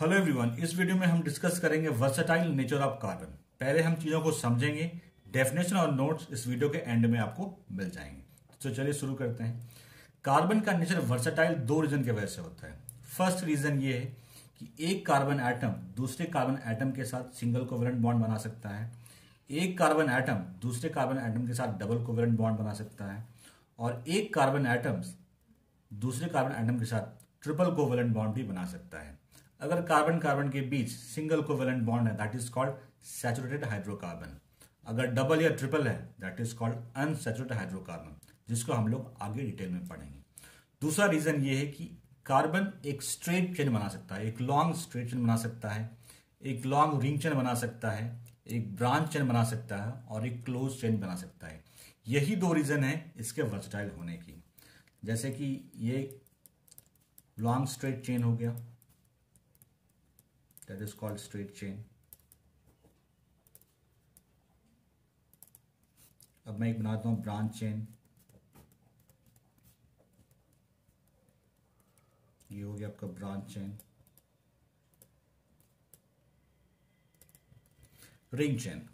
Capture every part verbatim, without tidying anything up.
Hello everyone, इस video में हम डिस्कस करेंगे वर्सेटाइल नेचर ऑफ कार्बन। पहले हम चीजों को समझेंगे, डेफिनेशन और नोट्स इस वीडियो के एंड में आपको मिल जाएंगे। तो चलिए शुरू करते हैं। कार्बन का नेचर वर्सेटाइल दो रीजन के वजह से होता है। फर्स्ट रीजन ये है कि एक कार्बन एटम दूसरे कार्बन एटम के साथ सिंगल कोवेलेंट बॉन्ड बना सकता है, एक कार्बन एटम दूसरे कार्बन एटम के साथ डबल कोवेलेंट बॉन्ड बना सकता है और एक कार्बन एटम दूसरे कार्बन एटम के साथ ट्रिपल कोवेलेंट बॉन्ड भी बना सकता है। अगर कार्बन कार्बन के बीच सिंगल कोवेलेंट बॉन्ड है, that is called saturated hydrocarbon. अगर डबल या ट्रिपल है, that is called unsaturated hydrocarbon, जिसको हम लोग आगे डिटेल में पढ़ेंगे। दूसरा रीजन ये है कि कार्बन एक स्ट्रेट चेन बना सकता है, एक लॉन्ग स्ट्रेट चेन बना सकता है, एक लॉन्ग रिंग चेन बना सकता है, एक ब्रांच चेन बना सकता है और एक क्लोज चेन बना सकता है। यही दो रीजन है इसके वर्सेटाइल होने की। जैसे कि ये लॉन्ग स्ट्रेट चेन हो गया, that is called straight chain। अब मैं एक बनाता हूं ब्रांच चेन, ये हो गया आपका ब्रांच चेन। रिंग चेन,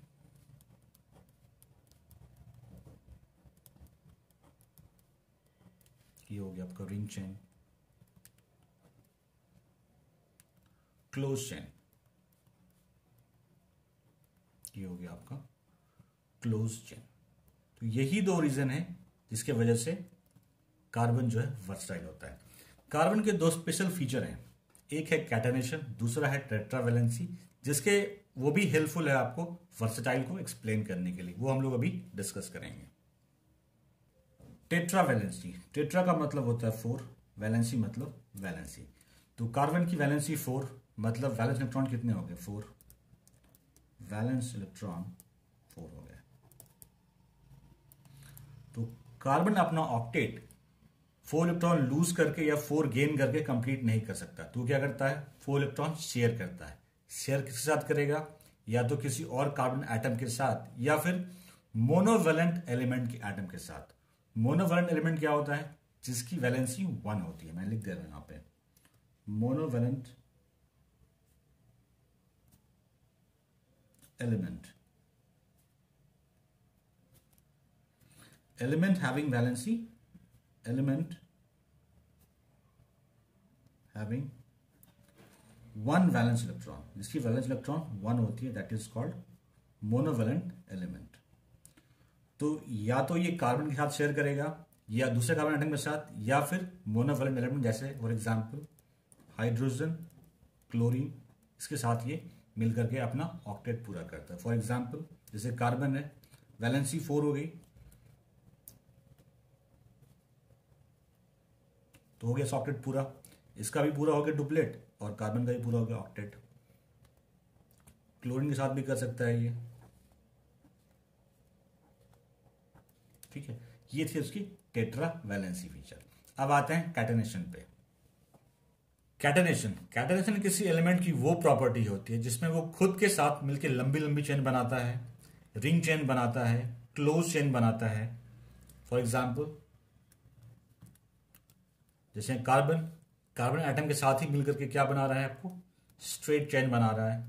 ये हो गया आपका रिंग चेन। क्लोज चेन, ये हो गया आपका क्लोज चेन। तो यही दो रीजन है जिसके वजह से कार्बन जो है वर्सेटाइल होता है। कार्बन के दो स्पेशल फीचर हैं, एक है कैटेनेशन, दूसरा है टेट्रावेलेंसी, जिसके वो भी हेल्पफुल है आपको वर्सेटाइल को एक्सप्लेन करने के लिए। वो हम लोग अभी डिस्कस करेंगे। टेट्रावेलेंसी, टेट्रा का मतलब होता है फोर, वैलेंसी मतलब वैलेंसी। तो कार्बन की वैलेंसी फोर, मतलब वैलेंस इलेक्ट्रॉन कितने हो गए? फोर। वैलेंस इलेक्ट्रॉन फोर हो गए। तो कार्बन अपना ऑक्टेट फोर इलेक्ट्रॉन लूज करके या फोर गेन करके कंप्लीट नहीं कर सकता। तो क्या करता है? फोर इलेक्ट्रॉन शेयर करता है। शेयर किसके साथ करेगा? या तो किसी और कार्बन एटम के साथ या फिर मोनोवेलेंट एलिमेंट के एटम के साथ। मोनोवेलेंट एलिमेंट क्या होता है? जिसकी वैलेंसी वन होती है। मैं लिख दे रहा हूं यहां पे monovalent element element having valency element having one valence electron, जिसकी valence electron one होती है, that is called monovalent element। तो या तो ये कार्बन के साथ शेयर करेगा या दूसरे कार्बन एटम के साथ या फिर मोनोवेलेंट एलिमेंट, जैसे फॉर एग्जाम्पल हाइड्रोजन, क्लोरीन, इसके साथ ये मिलकर के अपना ऑक्टेट पूरा करता है। फॉर एग्जाम्पल जैसे कार्बन है, वैलेंसी फोर हो गई, तो हो गया ऑक्टेट पूरा। इसका भी पूरा हो गया डुप्लेट और कार्बन का भी पूरा हो गया ऑक्टेट। क्लोरीन के साथ भी कर सकता है ये, ठीक है। ये थी उसकी टेट्रा वैलेंसी फीचर। अब आते हैं कैटेनेशन पे। कैटेनेशन, कैटेनेशन किसी एलिमेंट की वो प्रॉपर्टी होती है जिसमें वो खुद के साथ मिलकर लंबी लंबी चेन बनाता है, रिंग चेन बनाता है, क्लोज चेन बनाता है। फॉर एग्जांपल जैसे कार्बन कार्बन एटम के साथ ही मिलकर के क्या बना रहा है? आपको स्ट्रेट चेन बना रहा है।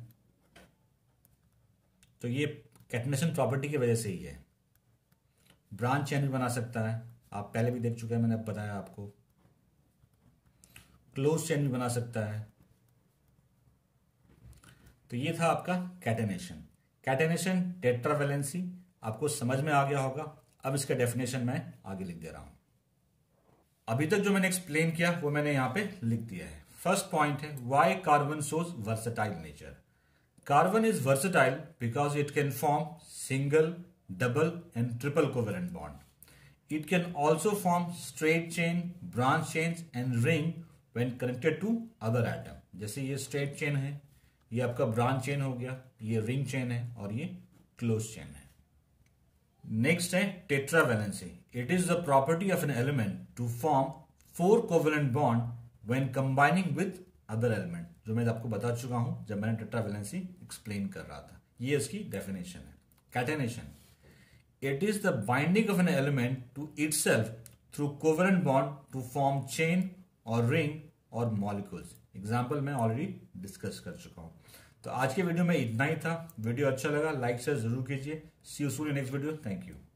तो ये कैटेनेशन प्रॉपर्टी की वजह से ही है। ब्रांच चेन भी बना सकता है, आप पहले भी देख चुके हैं, मैंने बताया आपको। क्लोज चेन भी बना सकता है। तो ये था आपका कैटेनेशन। कैटेनेशन, टेट्रावेलेंसी आपको समझ में आ गया होगा। अब इसका डेफिनेशन मैं आगे लिख दे रहा हूं। अभी तक जो मैंने एक्सप्लेन किया वो मैंने यहां पे लिख दिया है। फर्स्ट पॉइंट है why carbon shows versatile nature. Carbon is versatile because it can form single, double and triple covalent bond. It can also form straight chain, branch chains and ring When connected to other atom। जैसे ये straight chain है, ये आपका branch chain हो गया, ये ring chain है और ये क्लोज चेन है। नेक्स्ट है tetravalency. It is the property of an element to form four covalent bond when combining with other element, जो मैं आपको बता चुका हूं जब मैंने टेट्रावेलेंसी एक्सप्लेन कर रहा था। ये इसकी डेफिनेशन है। Catenation, it is the binding of an element to itself through covalent bond to form chain और रिंग और मॉलिक्यूल्स एग्जाम्पल मैं ऑलरेडी डिस्कस कर चुका हूँ। तो आज के वीडियो में इतना ही था। वीडियो अच्छा लगा लाइक शेयर जरूर कीजिए। See you soon in next video. Thank you.